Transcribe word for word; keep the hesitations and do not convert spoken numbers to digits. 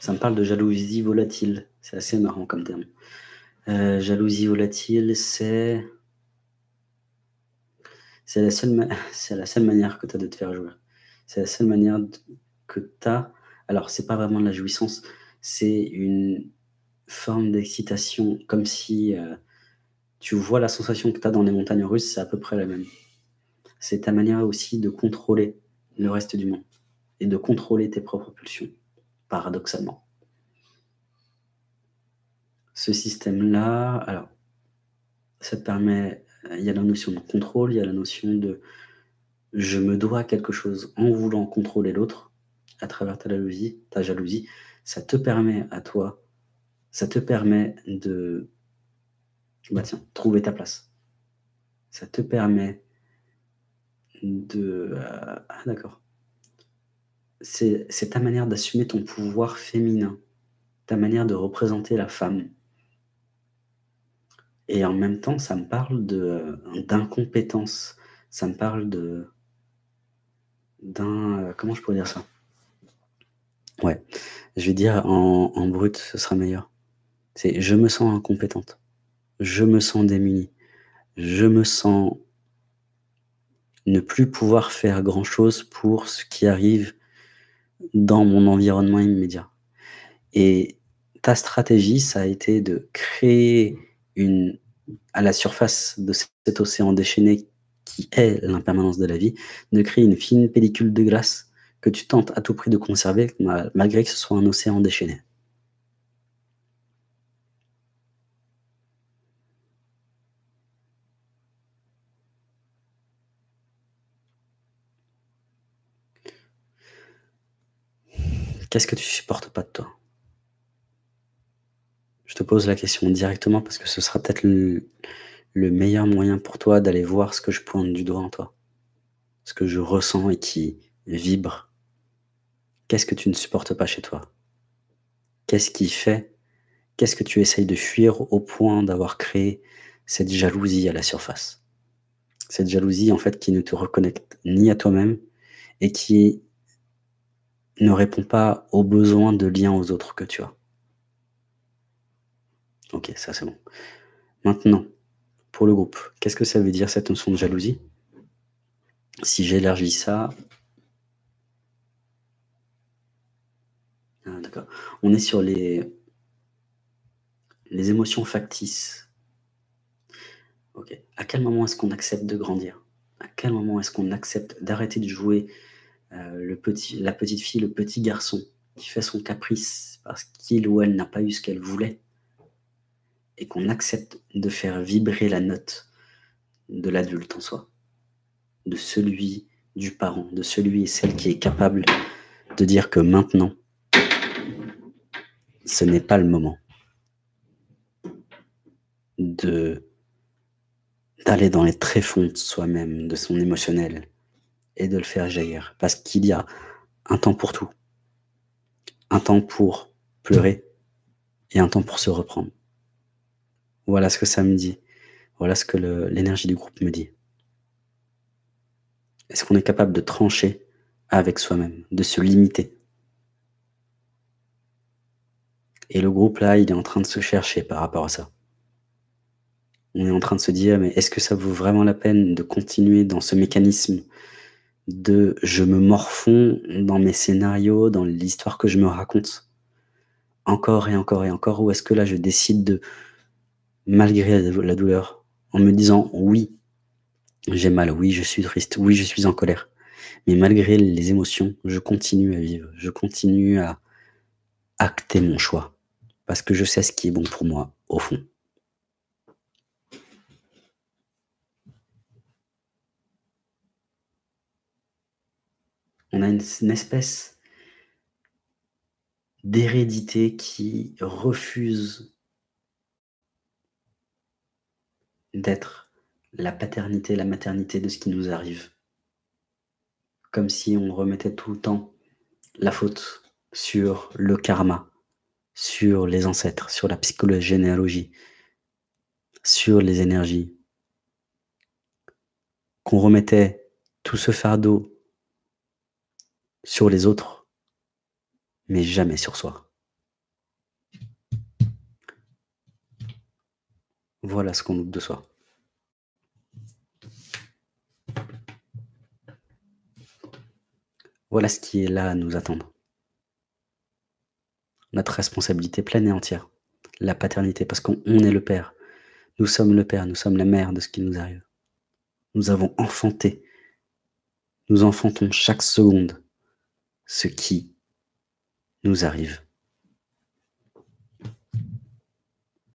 Ça me parle de jalousie volatile. C'est assez marrant comme terme. Euh, jalousie volatile, c'est... C'est la seule, ma... la seule manière que tu as de te faire jouer. C'est la seule manière que tu as... Alors, c'est pas vraiment de la jouissance. C'est une forme d'excitation, comme si euh, tu vois la sensation que tu as dans les montagnes russes, c'est à peu près la même. C'est ta manière aussi de contrôler le reste du monde et de contrôler tes propres pulsions. Paradoxalement. Ce système-là, alors, ça te permet, il y a la notion de contrôle, il y a la notion de je me dois quelque chose en voulant contrôler l'autre à travers ta jalousie, ta jalousie, ça te permet à toi, ça te permet de, bah tiens, trouver ta place. Ça te permet de, euh, ah d'accord. C'est ta manière d'assumer ton pouvoir féminin, ta manière de représenter la femme. Et en même temps, ça me parle d'incompétence, ça me parle de... d'un... Comment je pourrais dire ça? Ouais, je vais dire en, en brut, ce sera meilleur. C'est « je me sens incompétente »,« je me sens démunie »,« je me sens ne plus pouvoir faire grand-chose pour ce qui arrive » dans mon environnement immédiat. Et ta stratégie, ça a été de créer une, à la surface de cet océan déchaîné qui est l'impermanence de la vie, de créer une fine pellicule de glace que tu tentes à tout prix de conserver, malgré que ce soit un océan déchaîné. Qu'est-ce que tu supportes pas de toi? Je te pose la question directement parce que ce sera peut-être le, le meilleur moyen pour toi d'aller voir ce que je pointe du doigt en toi, ce que je ressens et qui vibre. Qu'est-ce que tu ne supportes pas chez toi? Qu'est-ce qui fait? Qu'est-ce que tu essayes de fuir au point d'avoir créé cette jalousie à la surface? Cette jalousie en fait qui ne te reconnecte ni à toi-même et qui est ne réponds pas aux besoins de lien aux autres que tu as. Ok, ça c'est bon. Maintenant, pour le groupe, qu'est-ce que ça veut dire cette notion de jalousie? Si j'élargis ça... Ah, d'accord. On est sur les... les émotions factices. Ok. À quel moment est-ce qu'on accepte de grandir? À quel moment est-ce qu'on accepte d'arrêter de jouer Euh, le petit, la petite fille, le petit garçon qui fait son caprice parce qu'il ou elle n'a pas eu ce qu'elle voulait et qu'on accepte de faire vibrer la note de l'adulte en soi, de celui du parent, de celui et celle qui est capable de dire que maintenant ce n'est pas le moment de d'aller dans les tréfonds de soi-même, de son émotionnel et de le faire jaillir, parce qu'il y a un temps pour tout, un temps pour pleurer, et un temps pour se reprendre. Voilà ce que ça me dit, voilà ce que l'énergie du groupe me dit. Est-ce qu'on est capable de trancher avec soi-même, de se limiter? Et le groupe là, il est en train de se chercher par rapport à ça. On est en train de se dire, mais est-ce que ça vaut vraiment la peine de continuer dans ce mécanisme de je me morfonds dans mes scénarios, dans l'histoire que je me raconte, encore et encore et encore, ou est-ce que là je décide de, malgré la douleur, en me disant oui, j'ai mal, oui, je suis triste, oui, je suis en colère, mais malgré les émotions, je continue à vivre, je continue à acter mon choix, parce que je sais ce qui est bon pour moi, au fond. On a une, une espèce d'hérédité qui refuse d'être la paternité, la maternité de ce qui nous arrive. Comme si on remettait tout le temps la faute sur le karma, sur les ancêtres, sur la psychogénéalogie, sur les énergies, qu'on remettait tout ce fardeau sur les autres, mais jamais sur soi. Voilà ce qu'on doute de soi. Voilà ce qui est là à nous attendre. Notre responsabilité pleine et entière, la paternité, parce qu'on est le père. Nous sommes le père, nous sommes la mère de ce qui nous arrive. Nous avons enfanté, nous enfantons chaque seconde ce qui nous arrive.